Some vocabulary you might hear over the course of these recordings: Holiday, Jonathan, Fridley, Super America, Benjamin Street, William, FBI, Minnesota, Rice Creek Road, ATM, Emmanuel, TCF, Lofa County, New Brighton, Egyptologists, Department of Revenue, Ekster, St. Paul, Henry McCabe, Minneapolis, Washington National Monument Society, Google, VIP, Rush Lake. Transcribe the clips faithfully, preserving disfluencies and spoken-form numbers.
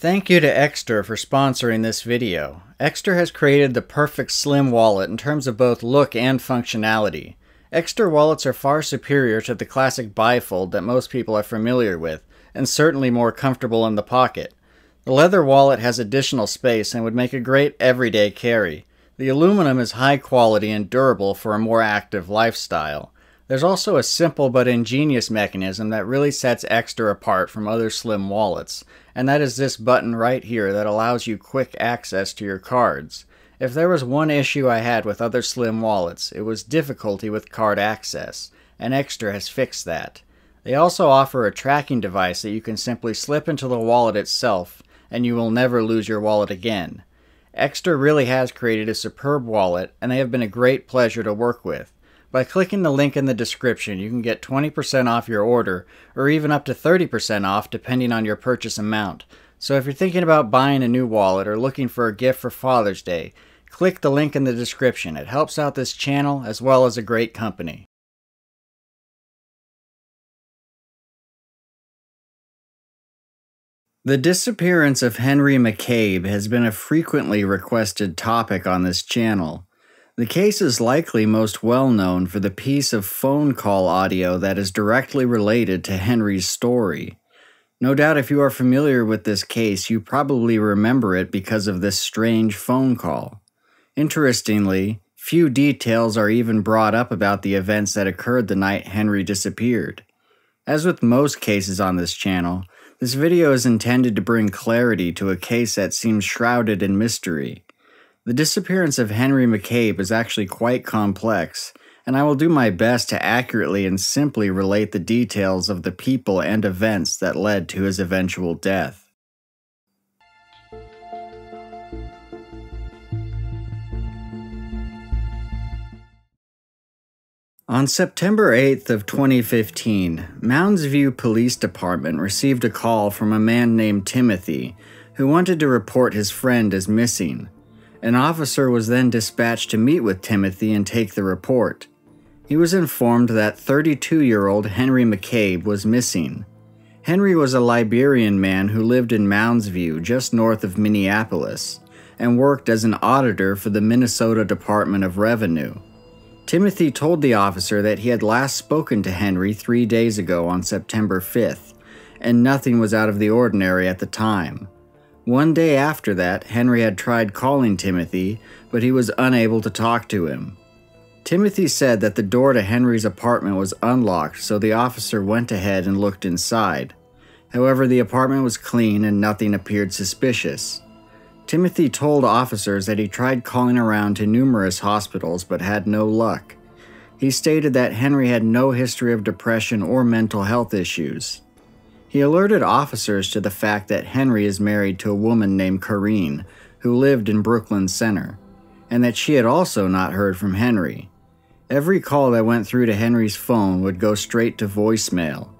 Thank you to Ekster for sponsoring this video. Ekster has created the perfect slim wallet in terms of both look and functionality. Ekster wallets are far superior to the classic bifold that most people are familiar with, and certainly more comfortable in the pocket. The leather wallet has additional space and would make a great everyday carry. The aluminum is high quality and durable for a more active lifestyle. There's also a simple but ingenious mechanism that really sets Ekster apart from other slim wallets, and that is this button right here that allows you quick access to your cards. If there was one issue I had with other slim wallets, it was difficulty with card access, and Ekster has fixed that. They also offer a tracking device that you can simply slip into the wallet itself, and you will never lose your wallet again. Ekster really has created a superb wallet, and they have been a great pleasure to work with. By clicking the link in the description, you can get twenty percent off your order, or even up to thirty percent off depending on your purchase amount. So if you're thinking about buying a new wallet or looking for a gift for Father's Day, click the link in the description. It helps out this channel as well as a great company. The disappearance of Henry McCabe has been a frequently requested topic on this channel. The case is likely most well known for the piece of phone call audio that is directly related to Henry's story. No doubt if you are familiar with this case, you probably remember it because of this strange phone call. Interestingly, few details are even brought up about the events that occurred the night Henry disappeared. As with most cases on this channel, this video is intended to bring clarity to a case that seems shrouded in mystery. The disappearance of Henry McCabe is actually quite complex, and I will do my best to accurately and simply relate the details of the people and events that led to his eventual death. On September eighth of twenty fifteen, Mounds View Police Department received a call from a man named Timothy, who wanted to report his friend as missing. An officer was then dispatched to meet with Timothy and take the report. He was informed that thirty-two-year-old Henry McCabe was missing. Henry was a Liberian man who lived in Mounds View, just north of Minneapolis, and worked as an auditor for the Minnesota Department of Revenue. Timothy told the officer that he had last spoken to Henry three days ago on September fifth, and nothing was out of the ordinary at the time. One day after that, Henry had tried calling Timothy, but he was unable to talk to him. Timothy said that the door to Henry's apartment was unlocked, so the officer went ahead and looked inside. However, the apartment was clean and nothing appeared suspicious. Timothy told officers that he tried calling around to numerous hospitals but had no luck. He stated that Henry had no history of depression or mental health issues. He alerted officers to the fact that Henry is married to a woman named Corrine, who lived in Brooklyn Center, and that she had also not heard from Henry. Every call that went through to Henry's phone would go straight to voicemail.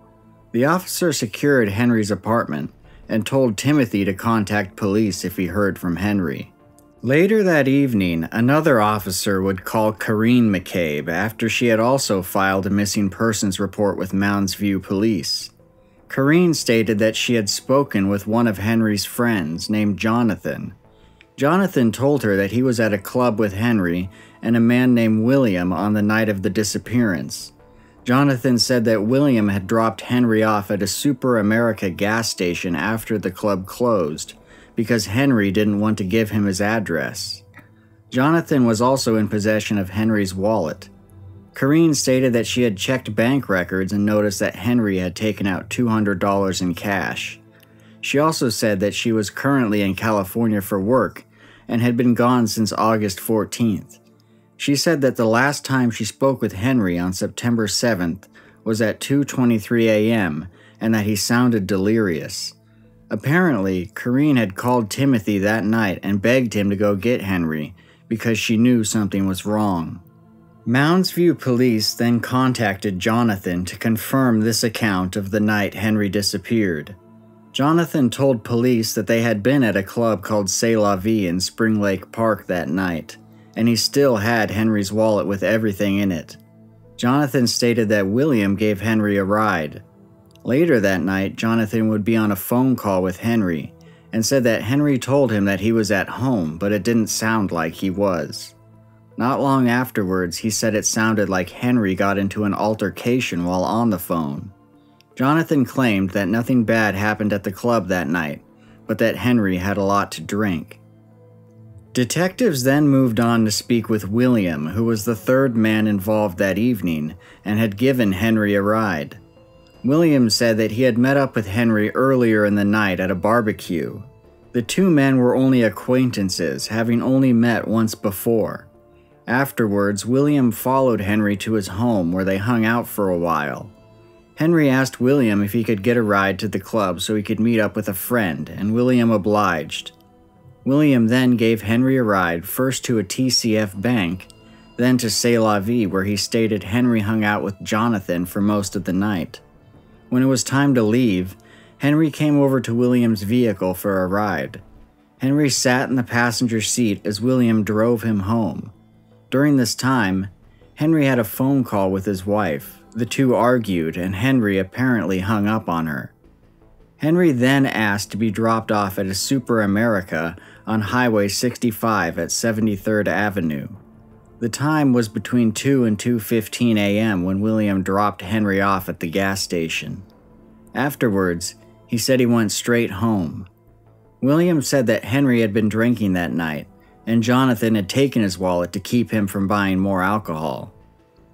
The officer secured Henry's apartment and told Timothy to contact police if he heard from Henry. Later that evening, another officer would call Corrine McCabe after she had also filed a missing persons report with Mounds View Police. Corrine stated that she had spoken with one of Henry's friends named Jonathan. Jonathan told her that he was at a club with Henry and a man named William on the night of the disappearance. Jonathan said that William had dropped Henry off at a Super America gas station after the club closed because Henry didn't want to give him his address. Jonathan was also in possession of Henry's wallet. Corrine stated that she had checked bank records and noticed that Henry had taken out two hundred dollars in cash. She also said that she was currently in California for work and had been gone since August fourteenth. She said that the last time she spoke with Henry on September seventh was at two twenty-three a m and that he sounded delirious. Apparently, Corrine had called Timothy that night and begged him to go get Henry because she knew something was wrong. Mounds View Police then contacted Jonathan to confirm this account of the night Henry disappeared. Jonathan told police that they had been at a club called C'est La Vie in Spring Lake Park that night, and he still had Henry's wallet with everything in it. Jonathan stated that William gave Henry a ride. Later that night, Jonathan would be on a phone call with Henry, and said that Henry told him that he was at home, but it didn't sound like he was. Not long afterwards, he said it sounded like Henry got into an altercation while on the phone. Jonathan claimed that nothing bad happened at the club that night, but that Henry had a lot to drink. Detectives then moved on to speak with William, who was the third man involved that evening and had given Henry a ride. William said that he had met up with Henry earlier in the night at a barbecue. The two men were only acquaintances, having only met once before. Afterwards, William followed Henry to his home where they hung out for a while. Henry asked William if he could get a ride to the club so he could meet up with a friend, and William obliged. William then gave Henry a ride, first to a T C F bank, then to C'est La Vie, where he stated Henry hung out with Jonathan for most of the night. When it was time to leave, Henry came over to William's vehicle for a ride. Henry sat in the passenger seat as William drove him home. During this time, Henry had a phone call with his wife. The two argued, and Henry apparently hung up on her. Henry then asked to be dropped off at a Super America on Highway sixty-five at seventy-third Avenue. The time was between two and two fifteen a m when William dropped Henry off at the gas station. Afterwards, he said he went straight home. William said that Henry had been drinking that night, and Jonathan had taken his wallet to keep him from buying more alcohol.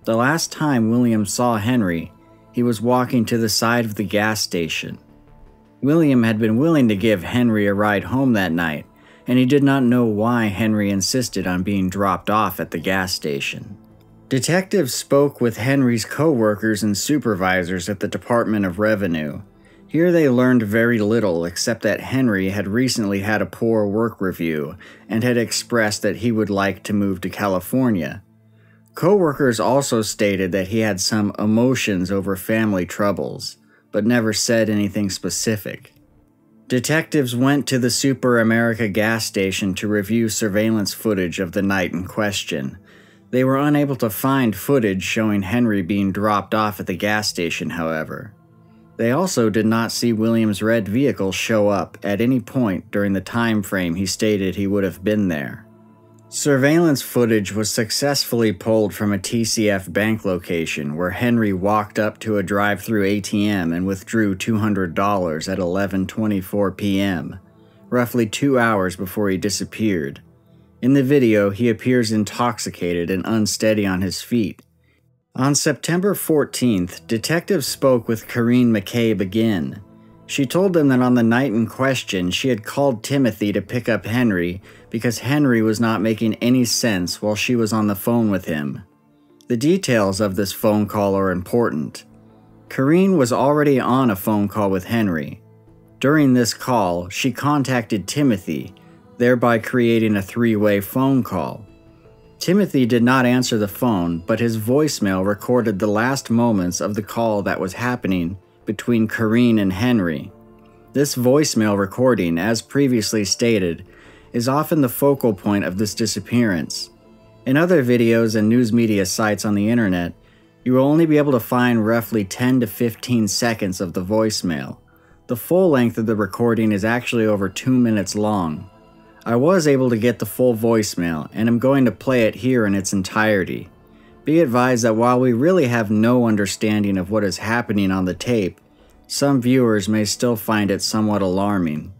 The last time William saw Henry, he was walking to the side of the gas station. William had been willing to give Henry a ride home that night, and he did not know why Henry insisted on being dropped off at the gas station. Detectives spoke with Henry's co-workers and supervisors at the Department of Revenue. Here they learned very little except that Henry had recently had a poor work review and had expressed that he would like to move to California. Co-workers also stated that he had some emotions over family troubles, but never said anything specific. Detectives went to the Super America gas station to review surveillance footage of the night in question. They were unable to find footage showing Henry being dropped off at the gas station, however. They also did not see William's red vehicle show up at any point during the time frame he stated he would have been there. Surveillance footage was successfully pulled from a T C F bank location where Henry walked up to a drive-through A T M and withdrew two hundred dollars at eleven twenty-four p m, roughly two hours before he disappeared. In the video, he appears intoxicated and unsteady on his feet. On September fourteenth, detectives spoke with Corrine McCabe again. She told them that on the night in question, she had called Timothy to pick up Henry because Henry was not making any sense while she was on the phone with him. The details of this phone call are important. Corrine was already on a phone call with Henry. During this call, she contacted Timothy, thereby creating a three-way phone call. Timothy did not answer the phone, but his voicemail recorded the last moments of the call that was happening between Corrine and Henry. This voicemail recording, as previously stated, is often the focal point of this disappearance. In other videos and news media sites on the internet, you will only be able to find roughly ten to fifteen seconds of the voicemail. The full length of the recording is actually over two minutes long. I was able to get the full voicemail, and I'm going to play it here in its entirety. Be advised that while we really have no understanding of what is happening on the tape, some viewers may still find it somewhat alarming.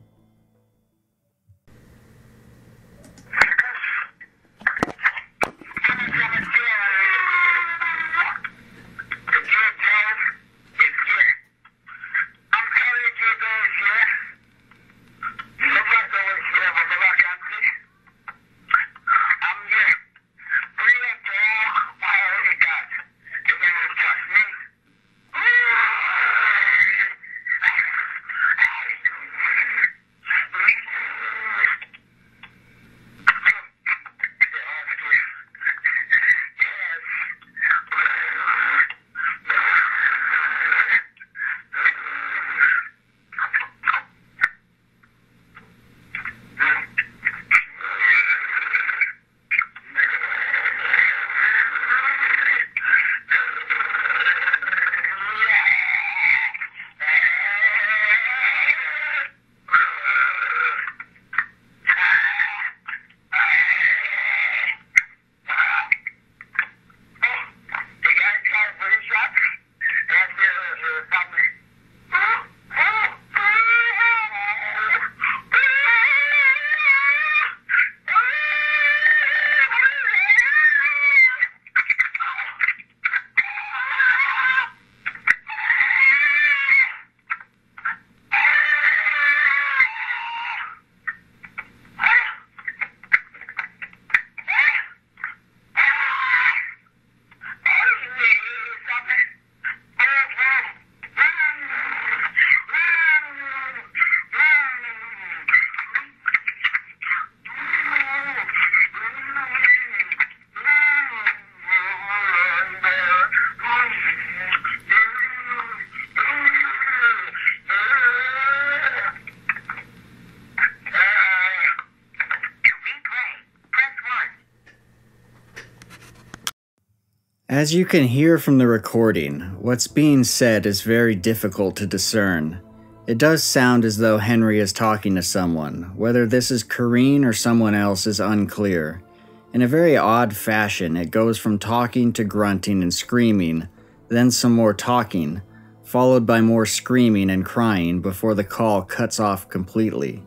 As you can hear from the recording, what's being said is very difficult to discern. It does sound as though Henry is talking to someone. Whether this is Corrine or someone else is unclear. In a very odd fashion, it goes from talking to grunting and screaming, then some more talking, followed by more screaming and crying before the call cuts off completely.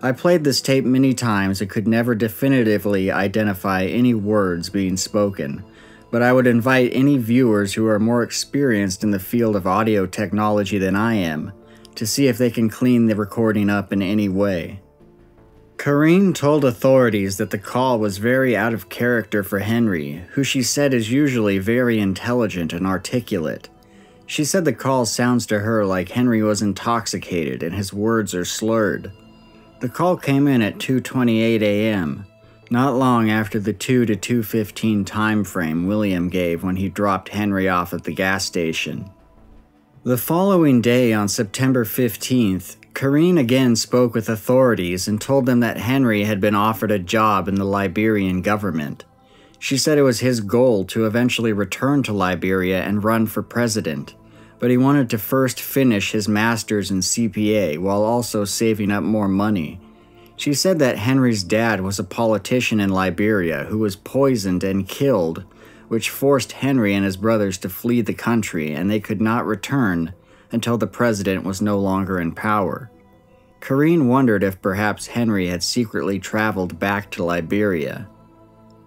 I played this tape many times and could never definitively identify any words being spoken, but I would invite any viewers who are more experienced in the field of audio technology than I am to see if they can clean the recording up in any way. Corrine told authorities that the call was very out of character for Henry, who she said is usually very intelligent and articulate. She said the call sounds to her like Henry was intoxicated and his words are slurred. The call came in at two twenty-eight a m, not long after the two to two fifteen time frame William gave when he dropped Henry off at the gas station. The following day, on September fifteenth, Corrine again spoke with authorities and told them that Henry had been offered a job in the Liberian government. She said it was his goal to eventually return to Liberia and run for president, but he wanted to first finish his master's in C P A while also saving up more money. She said that Henry's dad was a politician in Liberia who was poisoned and killed, which forced Henry and his brothers to flee the country, and they could not return until the president was no longer in power. Corrine wondered if perhaps Henry had secretly traveled back to Liberia.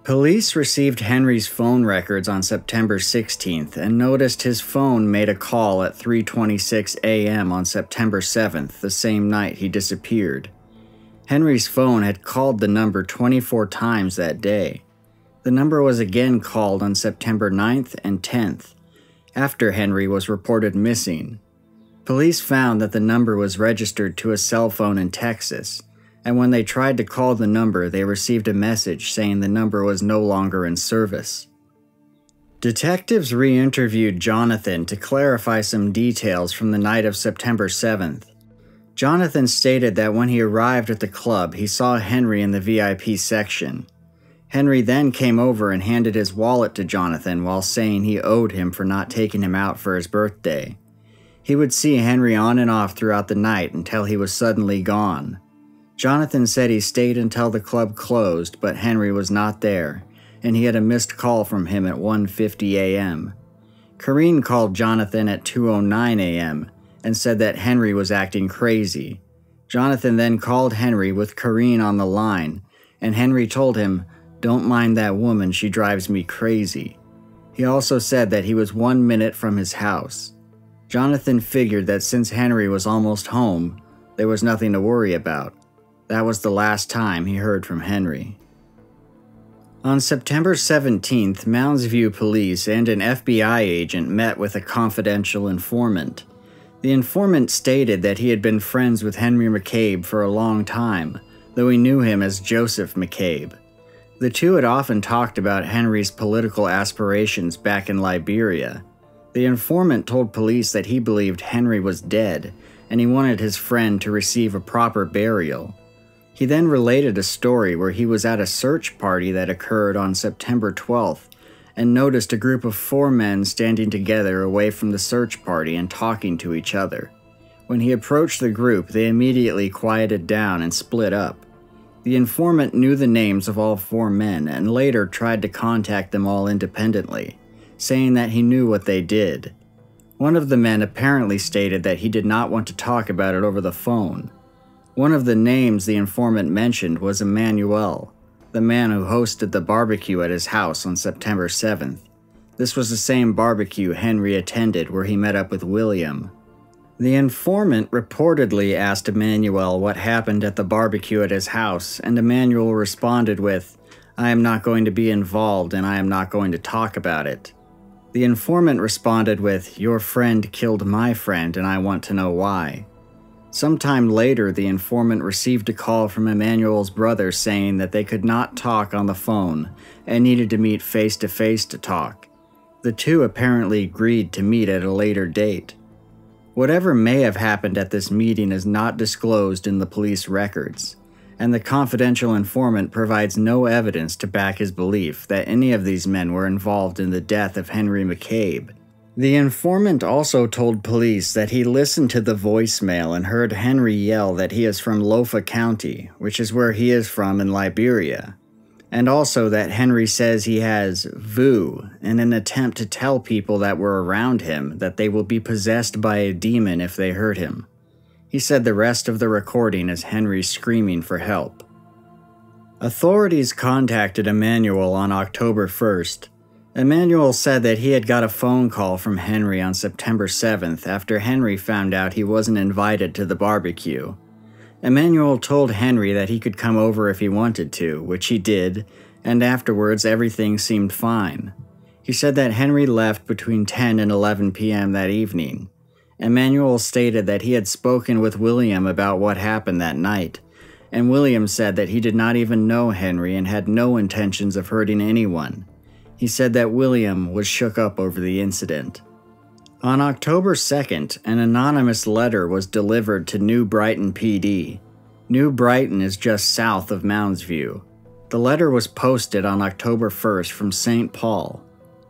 Police received Henry's phone records on September sixteenth and noticed his phone made a call at three twenty-six a m on September seventh, the same night he disappeared. Henry's phone had called the number twenty-four times that day. The number was again called on September ninth and tenth, after Henry was reported missing. Police found that the number was registered to a cell phone in Texas, and when they tried to call the number, they received a message saying the number was no longer in service. Detectives re-interviewed Jonathan to clarify some details from the night of September seventh. Jonathan stated that when he arrived at the club, he saw Henry in the V I P section. Henry then came over and handed his wallet to Jonathan while saying he owed him for not taking him out for his birthday. He would see Henry on and off throughout the night until he was suddenly gone. Jonathan said he stayed until the club closed, but Henry was not there, and he had a missed call from him at one fifty a m Corrine called Jonathan at two oh nine a m and said that Henry was acting crazy. Jonathan then called Henry with Corrine on the line, and Henry told him, "Don't mind that woman, she drives me crazy." He also said that he was one minute from his house. Jonathan figured that since Henry was almost home, there was nothing to worry about. That was the last time he heard from Henry. On September seventeenth, Mounds View police and an F B I agent met with a confidential informant. The informant stated that he had been friends with Henry McCabe for a long time, though he knew him as Joseph McCabe. The two had often talked about Henry's political aspirations back in Liberia. The informant told police that he believed Henry was dead, and he wanted his friend to receive a proper burial. He then related a story where he was at a search party that occurred on September twelfth and noticed a group of four men standing together away from the search party and talking to each other. When he approached the group, they immediately quieted down and split up. The informant knew the names of all four men and later tried to contact them all independently, saying that he knew what they did. One of the men apparently stated that he did not want to talk about it over the phone. One of the names the informant mentioned was Emmanuel, the man who hosted the barbecue at his house on September seventh. This was the same barbecue Henry attended where he met up with William. The informant reportedly asked Emmanuel what happened at the barbecue at his house, and Emmanuel responded with, "I am not going to be involved and I am not going to talk about it." The informant responded with, "Your friend killed my friend and I want to know why." Sometime later, the informant received a call from Emmanuel's brother saying that they could not talk on the phone and needed to meet face to face to talk. The two apparently agreed to meet at a later date. Whatever may have happened at this meeting is not disclosed in the police records. and the confidential informant provides no evidence to back his belief that any of these men were involved in the death of Henry McCabe. The informant also told police that he listened to the voicemail and heard Henry yell that he is from Lofa County, which is where he is from in Liberia, and also that Henry says he has V U in an attempt to tell people that were around him that they will be possessed by a demon if they hurt him. He said the rest of the recording is Henry screaming for help. Authorities contacted Emmanuel on October first. Emmanuel said that he had got a phone call from Henry on September seventh after Henry found out he wasn't invited to the barbecue. Emmanuel told Henry that he could come over if he wanted to, which he did, and afterwards everything seemed fine. He said that Henry left between ten and eleven p m that evening. Emmanuel stated that he had spoken with William about what happened that night, and William said that he did not even know Henry and had no intentions of hurting anyone. He said that William was shook up over the incident. On October second, an anonymous letter was delivered to New Brighton P D. New Brighton is just south of Mounds View. The letter was posted on October first from Saint Paul.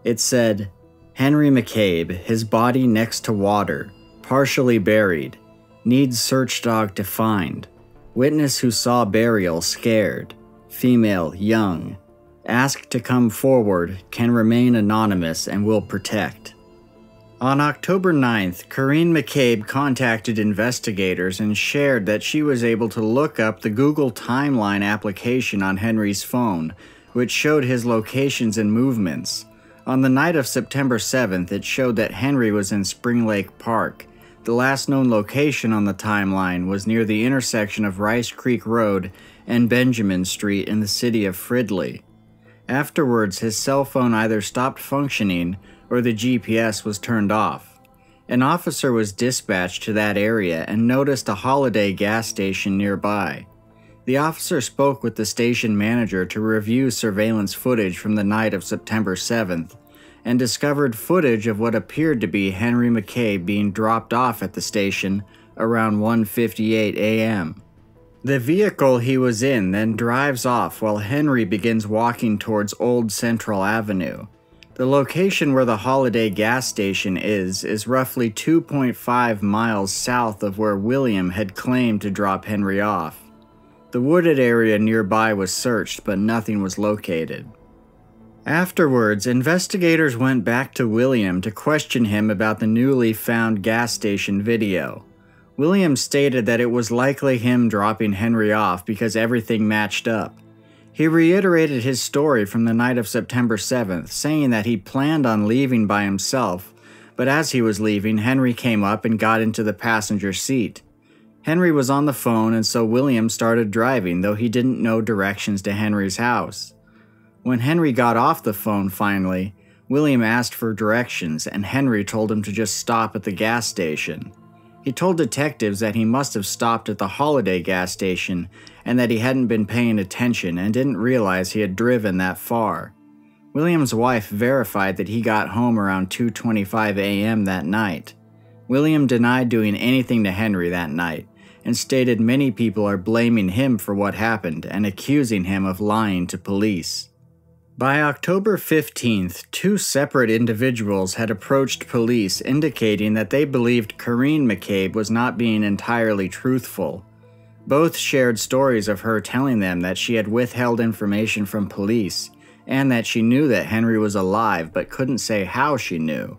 It said, "Henry McCabe, his body next to water, partially buried. Needs search dog to find. Witness who saw burial scared. Female, young. Asked to come forward, can remain anonymous and will protect." On October ninth, Corrine McCabe contacted investigators and shared that she was able to look up the Google Timeline application on Henry's phone, which showed his locations and movements. On the night of September seventh, it showed that Henry was in Spring Lake Park. The last known location on the timeline was near the intersection of Rice Creek Road and Benjamin Street in the city of Fridley. Afterwards, his cell phone either stopped functioning or the G P S was turned off. An officer was dispatched to that area and noticed a Holiday gas station nearby. The officer spoke with the station manager to review surveillance footage from the night of September seventh, and discovered footage of what appeared to be Henry McCabe being dropped off at the station around one fifty-eight a m The vehicle he was in then drives off while Henry begins walking towards Old Central Avenue. The location where the Holiday gas station is is roughly two point five miles south of where William had claimed to drop Henry off. The wooded area nearby was searched, but nothing was located. Afterwards, investigators went back to William to question him about the newly found gas station video. William stated that it was likely him dropping Henry off because everything matched up. He reiterated his story from the night of September seventh, saying that he planned on leaving by himself, but as he was leaving, Henry came up and got into the passenger seat. Henry was on the phone, and so William started driving, though he didn't know directions to Henry's house. When Henry got off the phone finally, William asked for directions, and Henry told him to just stop at the gas station. He told detectives that he must have stopped at the Holiday gas station and that he hadn't been paying attention and didn't realize he had driven that far. William's wife verified that he got home around two twenty-five a m that night. William denied doing anything to Henry that night, and stated many people are blaming him for what happened and accusing him of lying to police. By October fifteenth, two separate individuals had approached police indicating that they believed Corrine McCabe was not being entirely truthful. Both shared stories of her telling them that she had withheld information from police and that she knew that Henry was alive but couldn't say how she knew.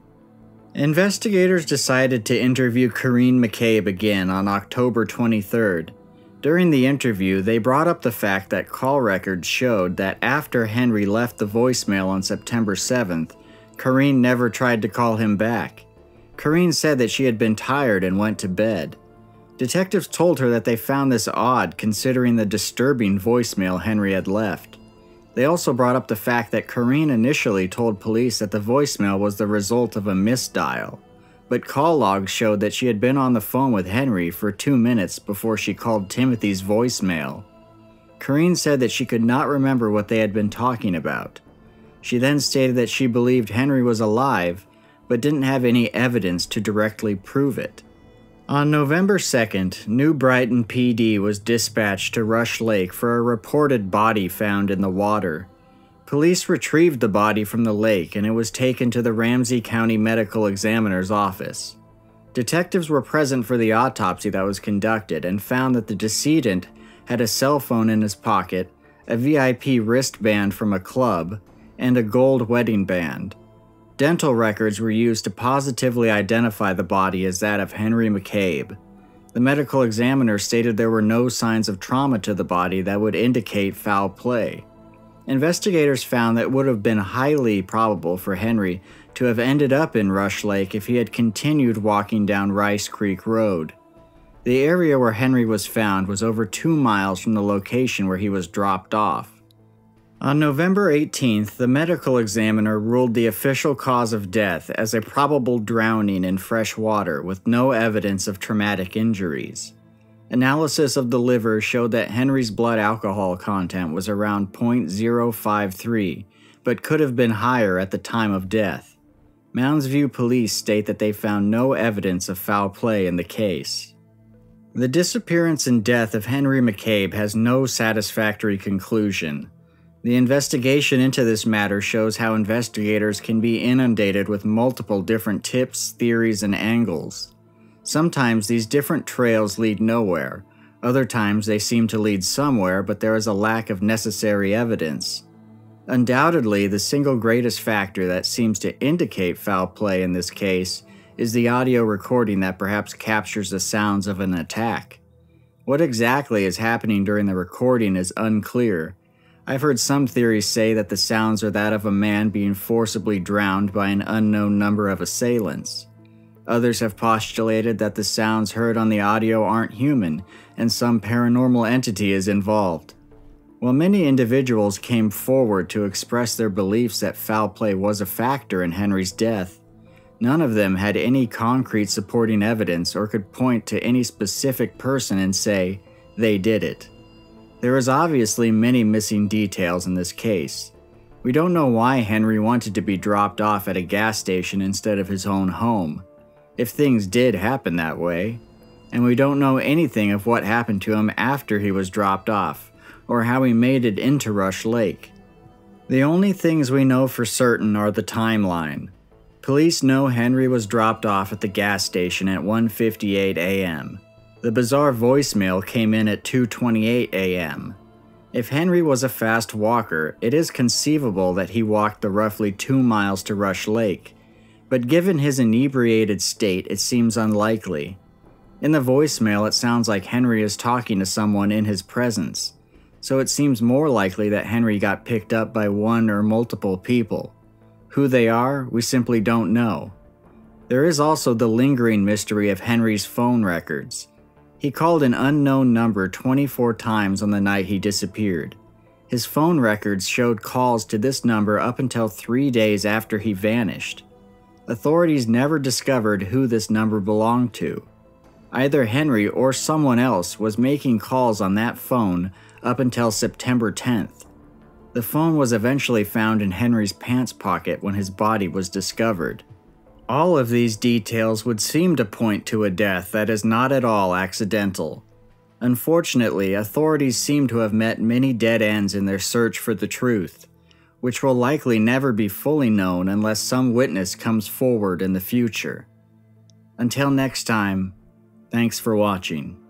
Investigators decided to interview Corrine McCabe again on October twenty-third. During the interview, they brought up the fact that call records showed that after Henry left the voicemail on September seventh, Corrine never tried to call him back. Corrine said that she had been tired and went to bed. Detectives told her that they found this odd considering the disturbing voicemail Henry had left. They also brought up the fact that Corrine initially told police that the voicemail was the result of a misdial, but call logs showed that she had been on the phone with Henry for two minutes before she called Timothy's voicemail. Corrine said that she could not remember what they had been talking about. She then stated that she believed Henry was alive, but didn't have any evidence to directly prove it. On November second, New Brighton P D was dispatched to Rush Lake for a reported body found in the water. Police retrieved the body from the lake and it was taken to the Ramsey County Medical Examiner's office. Detectives were present for the autopsy that was conducted and found that the decedent had a cell phone in his pocket, a V I P wristband from a club, and a gold wedding band. Dental records were used to positively identify the body as that of Henry McCabe. The medical examiner stated there were no signs of trauma to the body that would indicate foul play. Investigators found that it would have been highly probable for Henry to have ended up in Rush Lake if he had continued walking down Rice Creek Road. The area where Henry was found was over two miles from the location where he was dropped off. On November eighteenth, the medical examiner ruled the official cause of death as a probable drowning in fresh water with no evidence of traumatic injuries. Analysis of the liver showed that Henry's blood alcohol content was around point zero five three, but could have been higher at the time of death. Mounds View police state that they found no evidence of foul play in the case. The disappearance and death of Henry McCabe has no satisfactory conclusion. The investigation into this matter shows how investigators can be inundated with multiple different tips, theories, and angles. Sometimes these different trails lead nowhere. Other times they seem to lead somewhere, but there is a lack of necessary evidence. Undoubtedly, the single greatest factor that seems to indicate foul play in this case is the audio recording that perhaps captures the sounds of an attack. What exactly is happening during the recording is unclear. I've heard some theories say that the sounds are that of a man being forcibly drowned by an unknown number of assailants. Others have postulated that the sounds heard on the audio aren't human and some paranormal entity is involved. While many individuals came forward to express their beliefs that foul play was a factor in Henry's death, none of them had any concrete supporting evidence or could point to any specific person and say, they did it. There is obviously many missing details in this case. We don't know why Henry wanted to be dropped off at a gas station instead of his own home, if things did happen that way, and we don't know anything of what happened to him after he was dropped off, or how he made it into Rush Lake. The only things we know for certain are the timeline. Police know Henry was dropped off at the gas station at one fifty-eight a m The bizarre voicemail came in at two twenty-eight a m If Henry was a fast walker, it is conceivable that he walked the roughly two miles to Rush Lake, but given his inebriated state, it seems unlikely. In the voicemail, it sounds like Henry is talking to someone in his presence, so it seems more likely that Henry got picked up by one or multiple people. Who they are, we simply don't know. There is also the lingering mystery of Henry's phone records. He called an unknown number twenty-four times on the night he disappeared. His phone records showed calls to this number up until three days after he vanished. Authorities never discovered who this number belonged to. Either Henry or someone else was making calls on that phone up until September tenth. The phone was eventually found in Henry's pants pocket when his body was discovered. All of these details would seem to point to a death that is not at all accidental. Unfortunately, authorities seem to have met many dead ends in their search for the truth, which will likely never be fully known unless some witness comes forward in the future. Until next time, thanks for watching.